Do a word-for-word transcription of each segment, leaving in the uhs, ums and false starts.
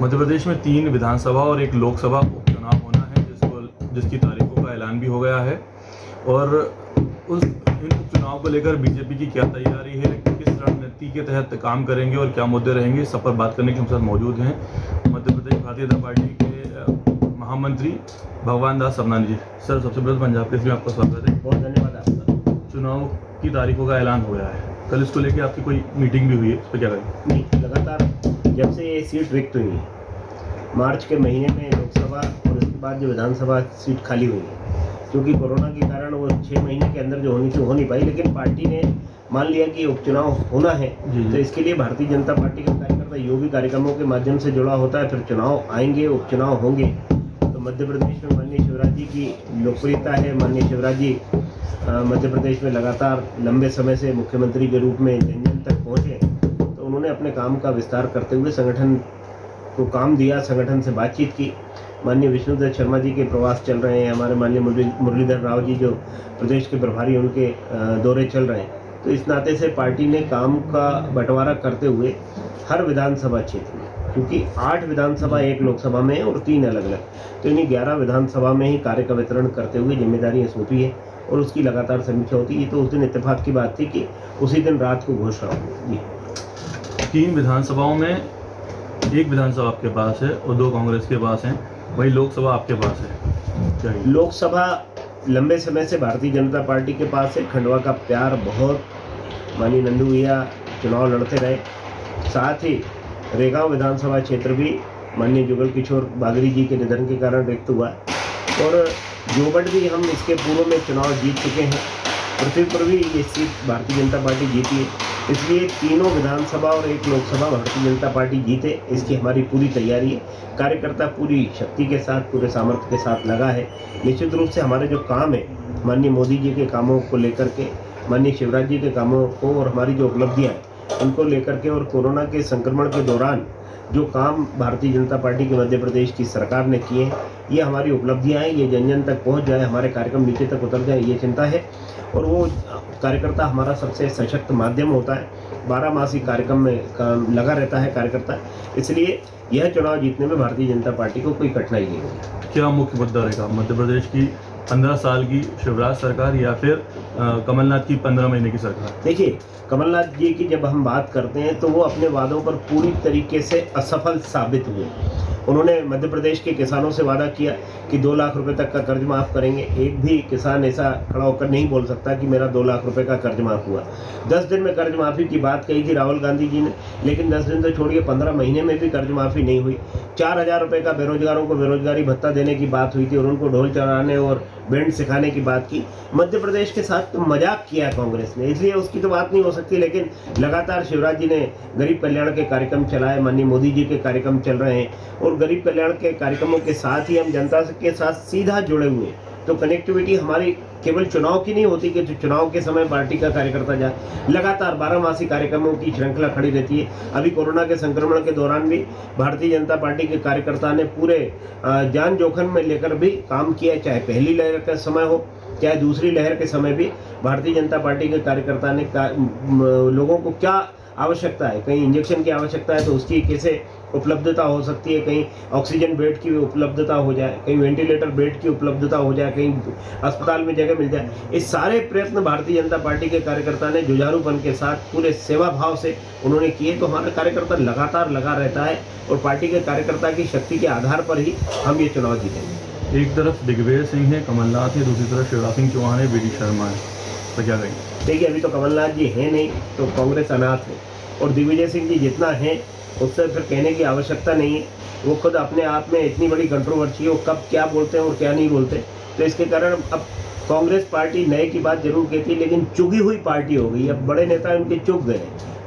मध्य प्रदेश में तीन विधानसभा और एक लोकसभा उपचुनाव होना है, जिसको जिसकी तारीखों का ऐलान भी हो गया है। और उस इन उपचुनाव को लेकर बीजेपी की क्या तैयारी है, किस रणनीति के तहत काम करेंगे और क्या मुद्दे रहेंगे, सब पर बात करने के हम साथ मौजूद हैं मध्य प्रदेश भारतीय जनता पार्टी के महामंत्री भगवानदास सबनानी जी। सर, सबसे पहले पंजाब केसरी में आपका स्वागत है। बहुत धन्यवाद आपका। चुनाव की तारीखों का ऐलान हो गया है, कल इसको लेके आपकी कोई मीटिंग भी हुई है? इसमें क्या करें? नहीं, लगातार जब से ये सीट रिक्त हुई है, मार्च के महीने में लोकसभा और उसके बाद जो विधानसभा सीट खाली हुई है, क्योंकि कोरोना के कारण वो छः महीने के अंदर जो होनी थी हो नहीं पाई, लेकिन पार्टी ने मान लिया कि उपचुनाव होना है, तो इसके लिए भारतीय जनता पार्टी का कार्यकर्ता योगी कार्यक्रमों के माध्यम से जुड़ा होता है। फिर चुनाव आएंगे, उपचुनाव होंगे। तो मध्य प्रदेश में माननीय शिवराज जी की लोकप्रियता है। माननीय शिवराज जी मध्य प्रदेश में लगातार लंबे समय से मुख्यमंत्री के रूप में जन जन तक पहुँचे, तो उन्होंने अपने काम का विस्तार करते हुए संगठन को काम दिया, संगठन से बातचीत की। माननीय विष्णुदेव शर्मा जी के प्रवास चल रहे हैं, हमारे माननीय मुरलीधर राव जी जो प्रदेश के प्रभारी उनके दौरे चल रहे हैं। तो इस नाते से पार्टी ने काम का बंटवारा करते हुए हर विधानसभा क्षेत्र में, क्योंकि आठ विधानसभा एक लोकसभा में और तीन अलग अलग, तो इन्हीं ग्यारह विधानसभा में ही कार्य का वितरण करते हुए जिम्मेदारियाँ सौंपी है और उसकी लगातार समीक्षा होती है। तो उस दिन इत्तेफाक की बात थी कि उसी दिन रात को घोषणा होगी। तीन विधानसभाओं में एक विधानसभा आपके पास है और दो कांग्रेस के पास हैं, वही लोकसभा आपके पास है। लोकसभा लंबे समय से भारतीय जनता पार्टी के पास है। खंडवा का प्यार बहुत, माननीय नंदू भैया चुनाव लड़ते रहे। साथ ही रेगांव विधानसभा क्षेत्र भी माननीय जुगल किशोर बागरी जी के निधन के कारण रिक्त हुआ और जोबट भी हम इसके पूर्व में चुनाव जीत चुके हैं। पृथ्वी पर भी ये सीट भारतीय जनता पार्टी जीती है, इसलिए तीनों विधानसभा और एक लोकसभा भारतीय जनता पार्टी जीते, इसकी हमारी पूरी तैयारी है। कार्यकर्ता पूरी शक्ति के साथ, पूरे सामर्थ्य के साथ लगा है। निश्चित रूप से हमारे जो काम है, माननीय मोदी जी के कामों को लेकर के, माननीय शिवराज जी के कामों को और हमारी जो उपलब्धियाँ हैं उनको लेकर के, और कोरोना के संक्रमण के दौरान जो काम भारतीय जनता पार्टी के मध्य प्रदेश की सरकार ने किए हैं, ये हमारी उपलब्धियाँ हैं। ये जन जन तक पहुँच जाए, हमारे कार्यक्रम नीचे तक उतर जाए, ये चिंता है। और वो कार्यकर्ता हमारा सबसे सशक्त माध्यम होता है, बारह मासी कार्यक्रम में काम लगा रहता है कार्यकर्ता, इसलिए यह चुनाव जीतने में भारतीय जनता पार्टी को कोई कठिनाई नहीं होगी। क्या मुख्य मुद्दा रहेगा मध्य प्रदेश की पंद्रह साल की शिवराज सरकार या फिर कमलनाथ की पंद्रह महीने की सरकार? देखिए, कमलनाथ जी की जब हम बात करते हैं तो वो अपने वादों पर पूरी तरीके से असफल साबित हुए। उन्होंने मध्य प्रदेश के किसानों से वादा किया कि दो लाख रुपए तक का कर्ज माफ़ करेंगे। एक भी किसान ऐसा खड़ा होकर नहीं बोल सकता कि मेरा दो लाख रुपए का कर्ज माफ़ हुआ। दस दिन में कर्ज माफ़ी की बात कही थी राहुल गांधी जी ने, लेकिन दस दिन तो छोड़िए, पंद्रह महीने में भी कर्ज माफ़ी नहीं हुई। चार हज़ार रुपये का बेरोजगारों को बेरोजगारी भत्ता देने की बात हुई थी और उनको ढोल चढ़ाने और बैंड सिखाने की बात की। मध्य प्रदेश के साथ तो मजाक किया कांग्रेस ने, इसलिए उसकी तो बात नहीं हो सकती। लेकिन लगातार शिवराज जी ने गरीब कल्याण के कार्यक्रम चलाए, माननीय मोदी जी के कार्यक्रम चल रहे हैं और गरीब कल्याण के कार्यक्रमों के साथ ही हम जनता के साथ सीधा जुड़े हुए। तो कनेक्टिविटी हमारी केवल चुनाव की नहीं होती कि चुनाव के समय पार्टी का कार्यकर्ता जाए, लगातार बारहमासी कार्यक्रमों की श्रृंखला खड़ी रहती है। अभी कोरोना के संक्रमण के दौरान भी भारतीय जनता पार्टी के कार्यकर्ता ने पूरे जान जोखिम में लेकर भी काम किया, चाहे पहली लहर का समय हो चाहे दूसरी लहर के समय भी भारतीय जनता पार्टी के कार्यकर्ता ने का, लोगों को क्या आवश्यकता है, कहीं इंजेक्शन की आवश्यकता है तो उसकी कैसे उपलब्धता हो सकती है, कहीं ऑक्सीजन बेड की उपलब्धता हो जाए, कहीं वेंटिलेटर बेड की उपलब्धता हो जाए, कहीं अस्पताल में जगह मिल जाए। इस सारे प्रयत्न भारतीय जनता पार्टी के कार्यकर्ता ने जुझारूपन के साथ पूरे सेवा भाव से उन्होंने किए। तो हमारा कार्यकर्ता लगातार लगा रहता है और पार्टी के कार्यकर्ता की शक्ति के आधार पर ही हम ये चुनाव जीतेंगे। एक तरफ दिग्विजय सिंह है, कमलनाथ है, दूसरी तरफ शिवराज सिंह चौहान है, बी डी शर्मा है, तो क्या कहेंगे? देखिए, अभी तो कमलनाथ जी हैं नहीं, तो कांग्रेस अनाथ है और दिग्विजय सिंह जी जितना है उससे फिर कहने की आवश्यकता नहीं है। वो खुद अपने आप में इतनी बड़ी कंट्रोवर्सी है, वो कब क्या बोलते हैं और क्या नहीं बोलते। तो इसके कारण अब कांग्रेस पार्टी नए की बात जरूर कहती है, लेकिन चुगी हुई पार्टी हो गई। अब बड़े नेता उनके चुग गए,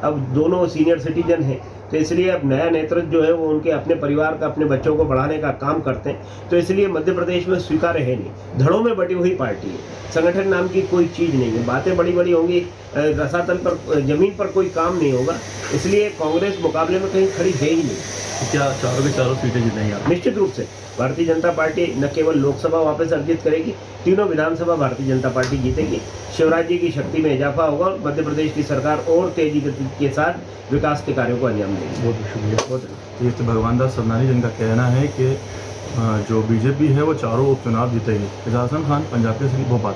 अब दोनों सीनियर सिटीजन हैं, तो इसलिए अब नया नेतृत्व जो है वो उनके अपने परिवार का, अपने बच्चों को बढ़ाने का काम करते हैं। तो इसलिए मध्य प्रदेश में स्वीकार्य है नहीं, धड़ों में बटी हुई पार्टी है, संगठन नाम की कोई चीज़ नहीं है। बातें बड़ी बड़ी होंगी, रसातल पर, जमीन पर कोई काम नहीं होगा, इसलिए कांग्रेस मुकाबले में कहीं खड़ी है ही नहीं। क्या चारों के चारों सीटें जीतेंगे आप? निश्चित रूप से भारतीय जनता पार्टी न केवल लोकसभा वापस अर्जित करेगी, तीनों विधानसभा भारतीय जनता पार्टी जीतेगी। शिवराज जी की शक्ति में इजाफा होगा और मध्य प्रदेश की सरकार और तेजी के साथ विकास के कार्यों को अंजाम देगी। बहुत शुक्रिया। बहुत तीर्थ भगवानदास सबनानी, जिनका कहना है कि जो बीजेपी है वो चारों उपचुनाव जीतेगी। रिजाजन खान, पंजाब केसरी, भोपाल।